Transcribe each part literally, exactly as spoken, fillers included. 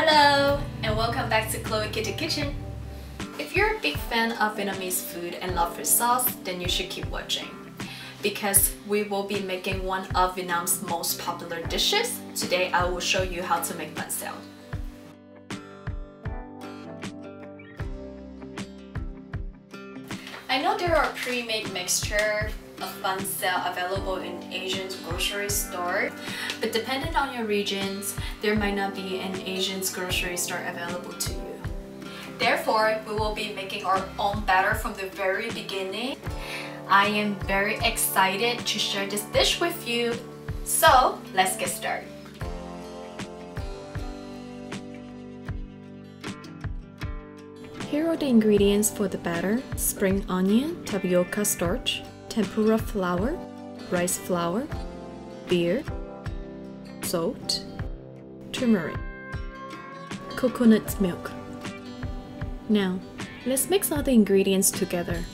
Hello and welcome back to Chloe Kitty Kitchen. If you're a big fan of Vietnamese food and love for sauce, then you should keep watching, because we will be making one of Vietnam's most popular dishes. Today I will show you how to make Banh Xeo. I know there are pre-made mixture of Banh Xeo available in Asian grocery store, but depending on your regions, there might not be an Asian grocery store available to you. Therefore, we will be making our own batter from the very beginning. I am very excited to share this dish with you, so let's get started. Here are the ingredients for the batter: spring onion, tapioca starch, tempura flour, rice flour, beer, salt, turmeric, coconut milk. Now, let's mix all the ingredients together.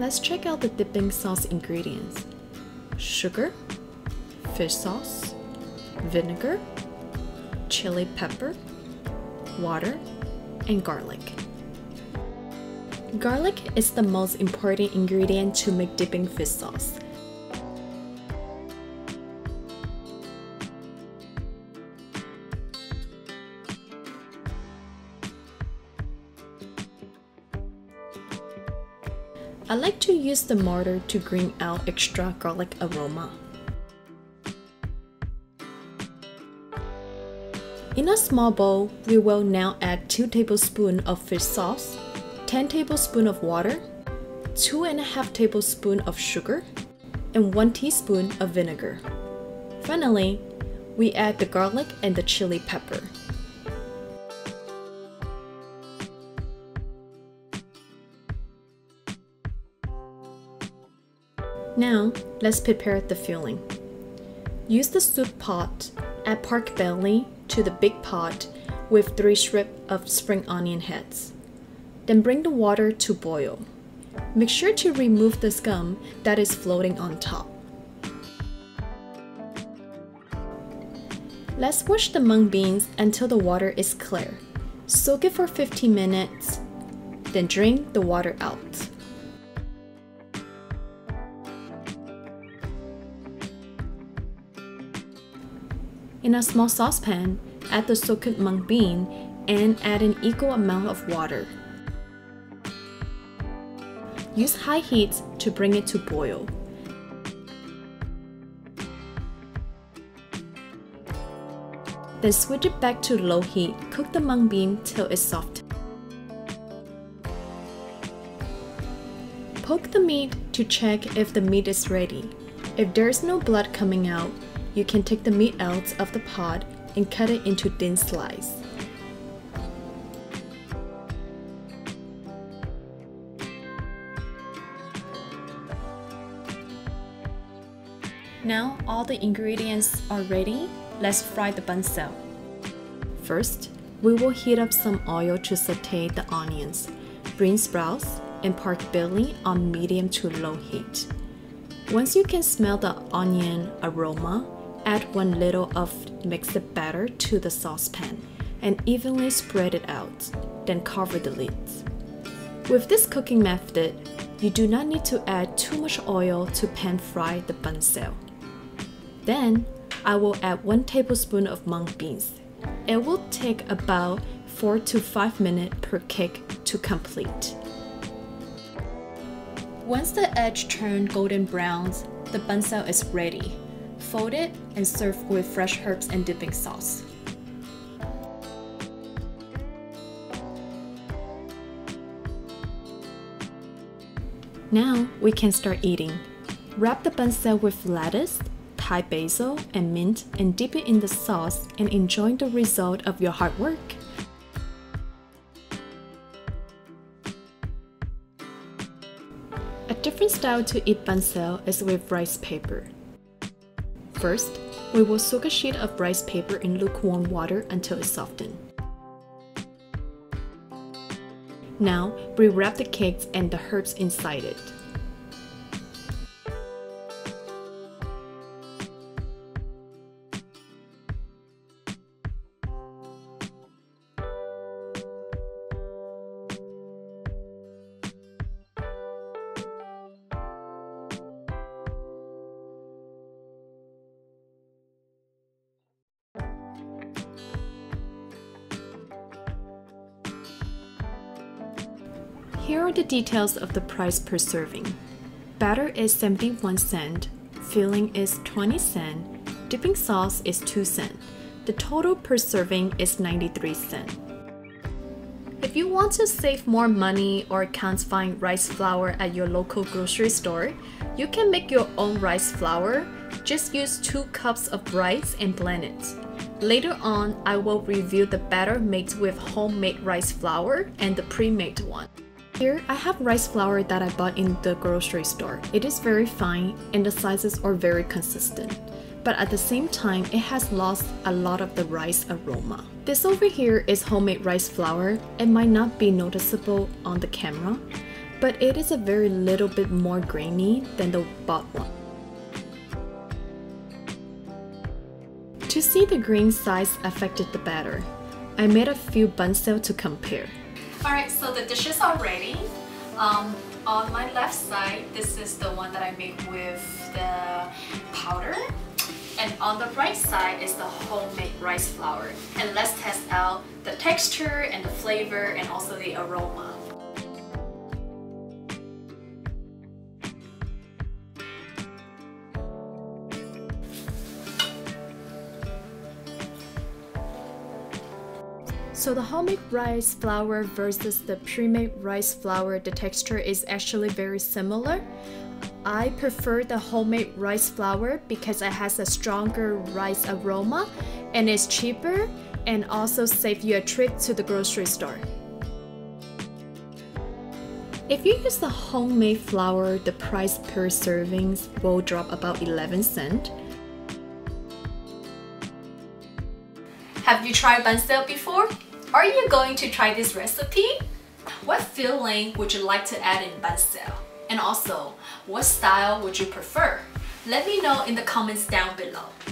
Let's check out the dipping sauce ingredients: sugar, fish sauce, vinegar, chili pepper, water, and garlic. Garlic is the most important ingredient to make dipping fish sauce. I like to use the mortar to green out extra garlic aroma. In a small bowl, we will now add two tablespoons of fish sauce, ten tablespoons of water, two and a half tablespoons of sugar, and one teaspoon of vinegar. Finally, we add the garlic and the chili pepper. Now, let's prepare the filling. Use the soup pot, add pork belly to the big pot with three strips of spring onion heads. Then bring the water to boil. Make sure to remove the scum that is floating on top. Let's wash the mung beans until the water is clear. Soak it for fifteen minutes, then drain the water out. In a small saucepan, add the soaked mung bean and add an equal amount of water. Use high heat to bring it to boil. Then switch it back to low heat. Cook the mung bean till it's soft. Poke the meat to check if the meat is ready. If there's no blood coming out, you can take the meat out of the pot and cut it into thin slices. Now all the ingredients are ready. Let's fry the Banh Xeo. First, we will heat up some oil to saute the onions, green sprouts, and pork belly on medium to low heat. Once you can smell the onion aroma, add one little of mixed batter to the saucepan and evenly spread it out, then cover the lids. With this cooking method, you do not need to add too much oil to pan fry the Banh Xeo. Then, I will add one tablespoon of mung beans. It will take about four to five minutes per cake to complete. Once the edge turns golden brown, the Banh Xeo is ready. Fold it and serve with fresh herbs and dipping sauce. Now we can start eating. Wrap the Banh Xeo with lettuce, Thai basil and mint and dip it in the sauce and enjoy the result of your hard work. A different style to eat banh xeo is with rice paper. First, we will soak a sheet of rice paper in lukewarm water until it softens. Now, we wrap the cakes and the herbs inside it. Here are the details of the price per serving. Batter is seventy-one cents, filling is twenty cents, dipping sauce is two cents. The total per serving is ninety-three cents. If you want to save more money or can't find rice flour at your local grocery store, you can make your own rice flour. Just use two cups of rice and blend it. Later on, I will review the batter made with homemade rice flour and the pre-made one. Here, I have rice flour that I bought in the grocery store. It is very fine and the sizes are very consistent. But at the same time, it has lost a lot of the rice aroma. This over here is homemade rice flour. It might not be noticeable on the camera, but it is a very little bit more grainy than the bought one. To see the grain size affected the batter, I made a few banh xeo to compare. Alright, so the dishes are ready. Um, on my left side, this is the one that I make with the powder. And on the right side is the homemade rice flour. And let's test out the texture and the flavor and also the aroma. So the homemade rice flour versus the pre-made rice flour, the texture is actually very similar. I prefer the homemade rice flour because it has a stronger rice aroma and it's cheaper and also saves you a trip to the grocery store. If you use the homemade flour, the price per servings will drop about eleven cents. Have you tried banh xeo before? Are you going to try this recipe? What filling would you like to add in banh xeo? And also, what style would you prefer? Let me know in the comments down below.